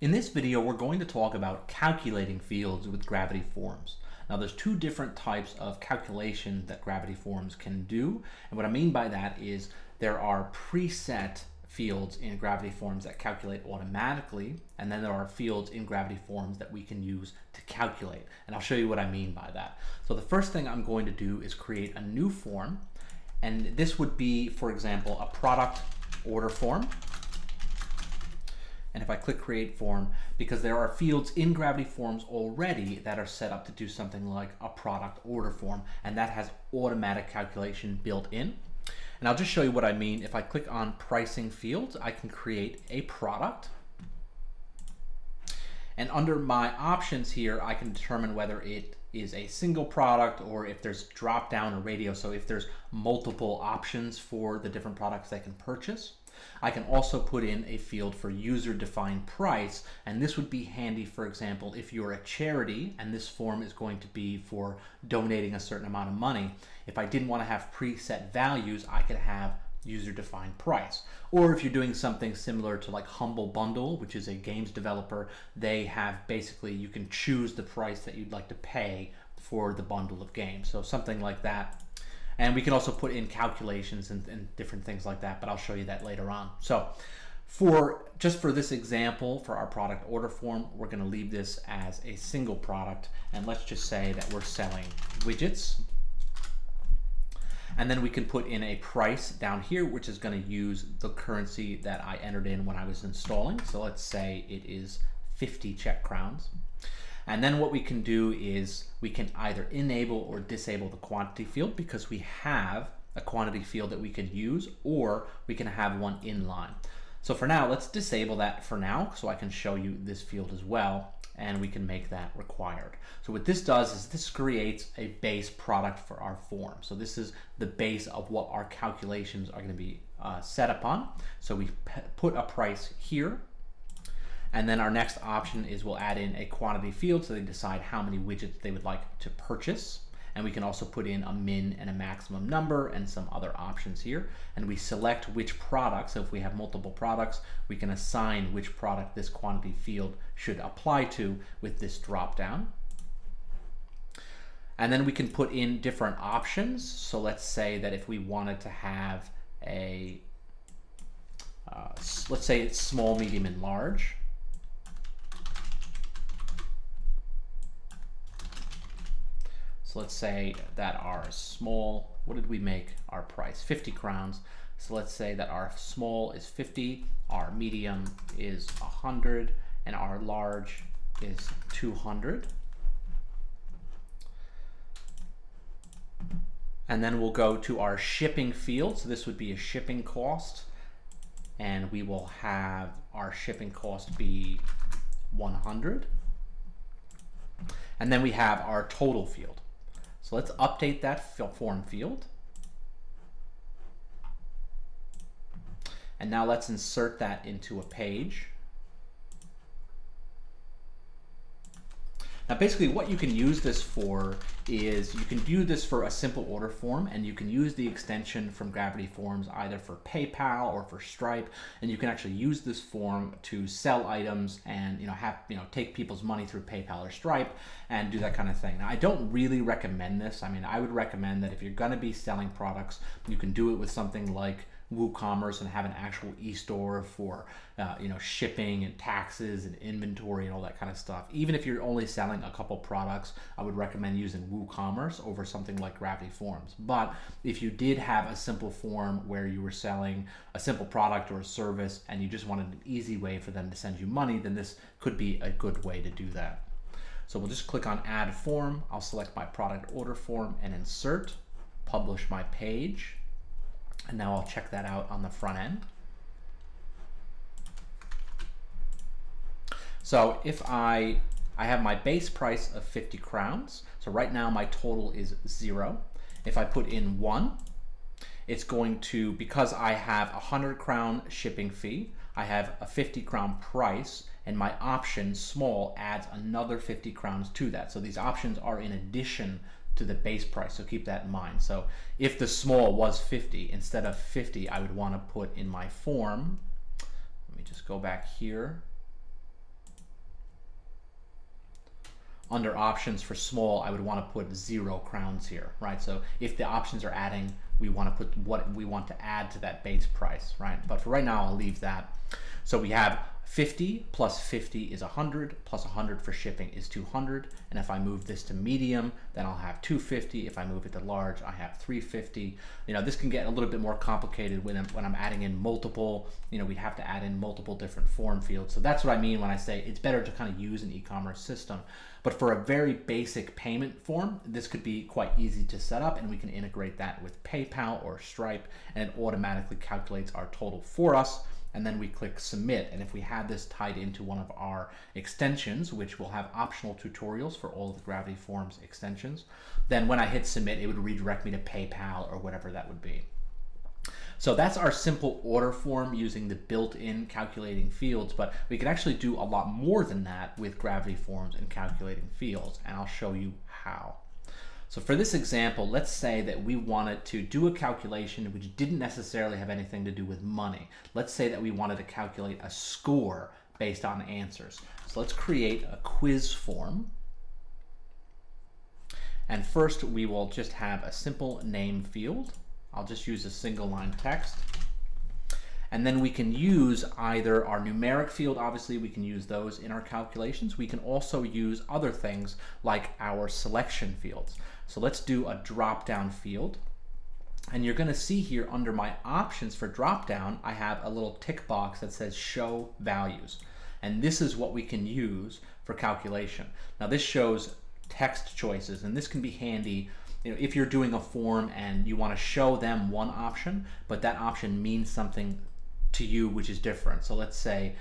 In this video, we're going to talk about calculating fields with Gravity Forms. Now, there's two different types of calculation that Gravity Forms can do. And what I mean by that is there are preset fields in Gravity Forms that calculate automatically, and then there are fields in Gravity Forms that we can use to calculate. And I'll show you what I mean by that. So the first thing I'm going to do is create a new form. And this would be, for example, a product order form. And if I click create form, because there are fields in Gravity Forms already that are set up to do something like a product order form, and that has automatic calculation built in. And I'll just show you what I mean. If I click on pricing fields, I can create a product. And under my options here, I can determine whether it is a single product or if there's drop down or radio. So if there's multiple options for the different products they can purchase. I can also put in a field for user-defined price, and this would be handy, for example, if you're a charity and this form is going to be for donating a certain amount of money. If I didn't want to have preset values, I could have user-defined price. Or if you're doing something similar to like Humble Bundle, which is a games developer, they have basically you can choose the price that you'd like to pay for the bundle of games. So something like that. And we can also put in calculations and different things like that, but I'll show you that later on. So just for this example, for our product order form, we're going to leave this as a single product. And let's just say that we're selling widgets. And then we can put in a price down here, which is going to use the currency that I entered in when I was installing. So let's say it is 50 Czech crowns. And then what we can do is we can either enable or disable the quantity field because we have a quantity field that we can use, or we can have one inline. So for now, let's disable that for now so I can show you this field as well, and we can make that required. So what this does is this creates a base product for our form. So this is the base of what our calculations are going to be set upon. So we put a price here. And then our next option is we'll add in a quantity field so they decide how many widgets they would like to purchase. And we can also put in a min and a maximum number and some other options here. And we select which products. So if we have multiple products, we can assign which product this quantity field should apply to with this drop down. And then we can put in different options. So let's say that if we wanted to have a, let's say it's small, medium, and large. So let's say that our small, what did we make our price? 50 crowns. So let's say that our small is 50, our medium is 100, and our large is 200. And then we'll go to our shipping field. So this would be a shipping cost, and we will have our shipping cost be 100. And then we have our total field. So let's update that form field. And now let's insert that into a page. Now basically what you can use this for is you can do this for a simple order form, and you can use the extension from Gravity Forms either for PayPal or for Stripe, and you can actually use this form to sell items and take people's money through PayPal or Stripe and do that kind of thing. Now I don't really recommend this. I mean, I would recommend that if you're going to be selling products, you can do it with something like WooCommerce and have an actual e-store for shipping and taxes and inventory and all that kind of stuff. Even if you're only selling a couple products, I would recommend using WooCommerce over something like Gravity Forms. But if you did have a simple form where you were selling a simple product or a service and you just wanted an easy way for them to send you money, then this could be a good way to do that. So we'll just click on Add Form. I'll select my product order form and insert, publish my page. And now I'll check that out on the front end. So if I have my base price of 50 crowns, so right now my total is 0. If I put in 1, it's going to, because I have 100 crown shipping fee, I have a 50 crown price, and my option small adds another 50 crowns to that. So these options are in addition to the base price, so keep that in mind. So if the small was 50, instead of 50, I would want to put in my form, let me just go back here, under options for small, I would want to put 0 crowns here, right? So if the options are adding, we want to put what we want to add to that base price, right? But for right now, I'll leave that. So we have 50 plus 50 is 100, plus 100 for shipping is 200. And if I move this to medium, then I'll have 250. If I move it to large, I have 350. You know, this can get a little bit more complicated when I'm adding in multiple, you know, we'd have to add in multiple different form fields. So that's what I mean when I say it's better to kind of use an e-commerce system. But for a very basic payment form, this could be quite easy to set up, and we can integrate that with PayPal or Stripe, and it automatically calculates our total for us. And then we click submit. And if we had this tied into one of our extensions, which will have optional tutorials for all of the Gravity Forms extensions, then when I hit submit, it would redirect me to PayPal or whatever that would be. So that's our simple order form using the built-in calculating fields, but we can actually do a lot more than that with Gravity Forms and calculating fields, and I'll show you how. So for this example, let's say that we wanted to do a calculation which didn't necessarily have anything to do with money. Let's say that we wanted to calculate a score based on answers. So let's create a quiz form. And first we will just have a simple name field. I'll just use a single line text. And then we can use either our numeric field, obviously we can use those in our calculations. We can also use other things like our selection fields. So let's do a drop-down field. And you're gonna see here under my options for drop-down, I have a little tick box that says show values. And this is what we can use for calculation. Now this shows text choices, and this can be handy. You know, if you're doing a form and you wanna show them one option, but that option means something to you which is different. So let's say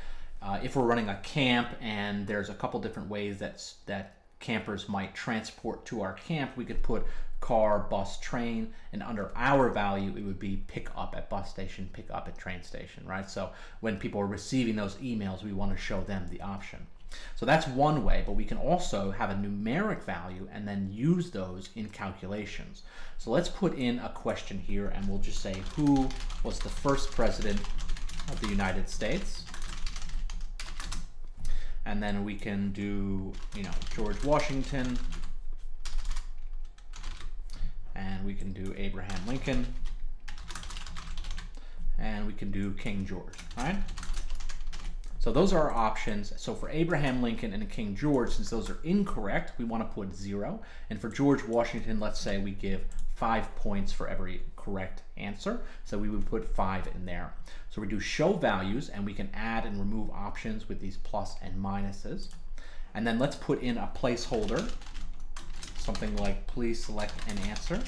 if we're running a camp and there's a couple different ways that campers might transport to our camp, we could put car, bus, train, and under our value it would be pick up at bus station, pick up at train station, right? So when people are receiving those emails, we want to show them the option. So that's one way, but we can also have a numeric value and then use those in calculations. So let's put in a question here, and we'll just say, who was the first president of the United States? And then we can do, you know, George Washington, and we can do Abraham Lincoln, and we can do King George, right? So those are our options. So for Abraham Lincoln and King George, since those are incorrect, we want to put 0. And for George Washington, let's say we give 5 points for every correct answer. So we would put 5 in there. So we do show values, and we can add and remove options with these plus and minuses. And then let's put in a placeholder, something like please select an answer.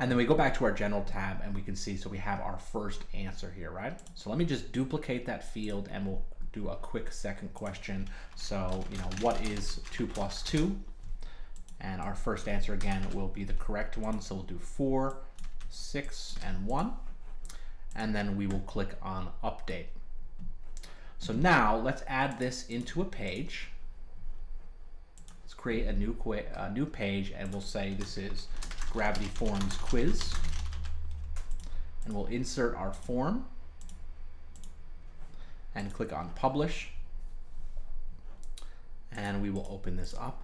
And then we go back to our general tab, and we can see, so we have our first answer here, right? So let me just duplicate that field, and we'll do a quick second question. So, you know, what is 2 plus 2? And our first answer again will be the correct one. So we'll do 4, 6, and 1. And then we will click on update. So now let's add this into a page. Let's create a new page, and we'll say this is Gravity Forms quiz. And we'll insert our form and click on publish, and we will open this up.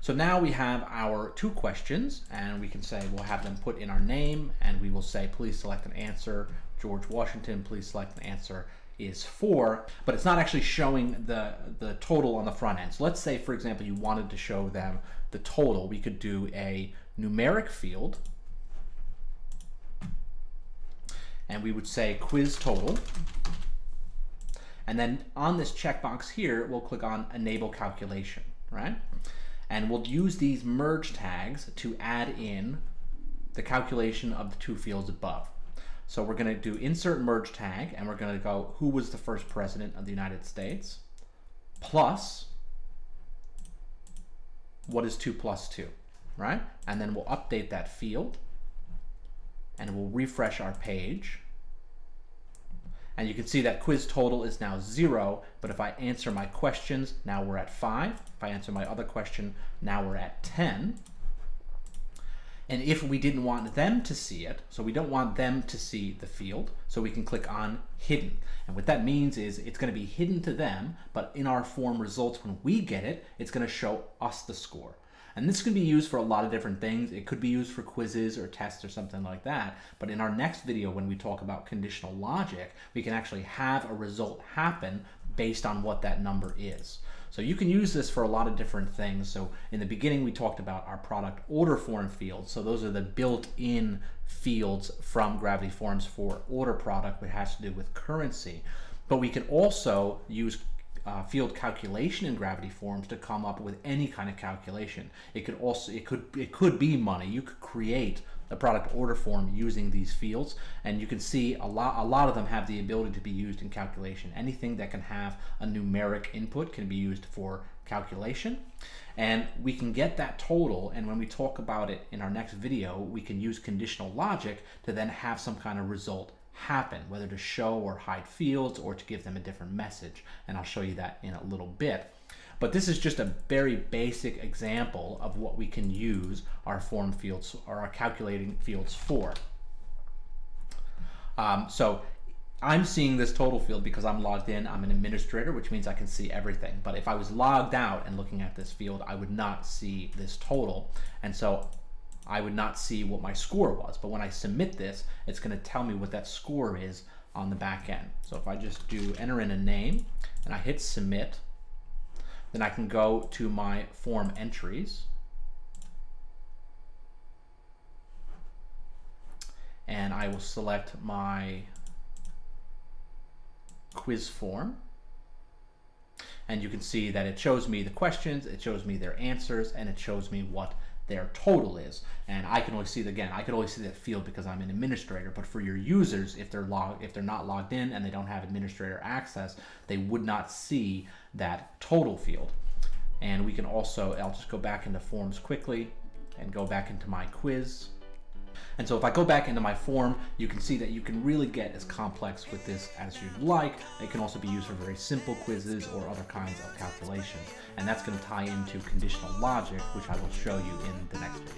So now we have our 2 questions, and we can say we'll have them put in our name, and we will say please select an answer. George Washington, please select an answer is 4, but it's not actually showing the total on the front end. So let's say, for example, you wanted to show them the total. We could do a numeric field, and we would say quiz total. And then on this checkbox here, we'll click on enable calculation, right? And we'll use these merge tags to add in the calculation of the 2 fields above. So we're gonna do insert merge tag, and we're gonna go who was the first president of the United States, plus what is 2 plus 2, right? And then we'll update that field, and we'll refresh our page. And you can see that quiz total is now 0, but if I answer my questions, now we're at 5. If I answer my other question, now we're at 10. And if we didn't want them to see it, so we don't want them to see the field, so we can click on hidden. And what that means is it's going to be hidden to them, but in our form results, when we get it, it's going to show us the score. And this can be used for a lot of different things. It could be used for quizzes or tests or something like that. But in our next video, when we talk about conditional logic, we can actually have a result happen based on what that number is. So you can use this for a lot of different things. So in the beginning, we talked about our product order form fields. So those are the built-in fields from Gravity Forms for order product, which has to do with currency. But we can also use field calculation in Gravity Forms to come up with any kind of calculation. It could also, it could be money. You could create a product order form using these fields, and you can see a lot of them have the ability to be used in calculation. Anything that can have a numeric input can be used for calculation, and we can get that total. And when we talk about it in our next video, we can use conditional logic to then have some kind of result happen, whether to show or hide fields or to give them a different message. And I'll show you that in a little bit. But this is just a very basic example of what we can use our form fields or our calculating fields for. So I'm seeing this total field because I'm logged in. I'm an administrator, which means I can see everything. But if I was logged out and looking at this field, I would not see this total. And so I would not see what my score was. But when I submit this, it's going to tell me what that score is on the back end. So if I just do enter in a name and I hit submit, then I can go to my form entries and I will select my quiz form. And you can see that it shows me the questions, it shows me their answers, and it shows me what their total is. And I can only see it again. I can only see that field because I'm an administrator. But for your users, if they're not logged in and they don't have administrator access, they would not see that total field. And we can also, I'll just go back into forms quickly and go back into my quiz. And so if I go back into my form, you can see that you can really get as complex with this as you'd like. It can also be used for very simple quizzes or other kinds of calculations. And that's going to tie into conditional logic, which I will show you in the next video.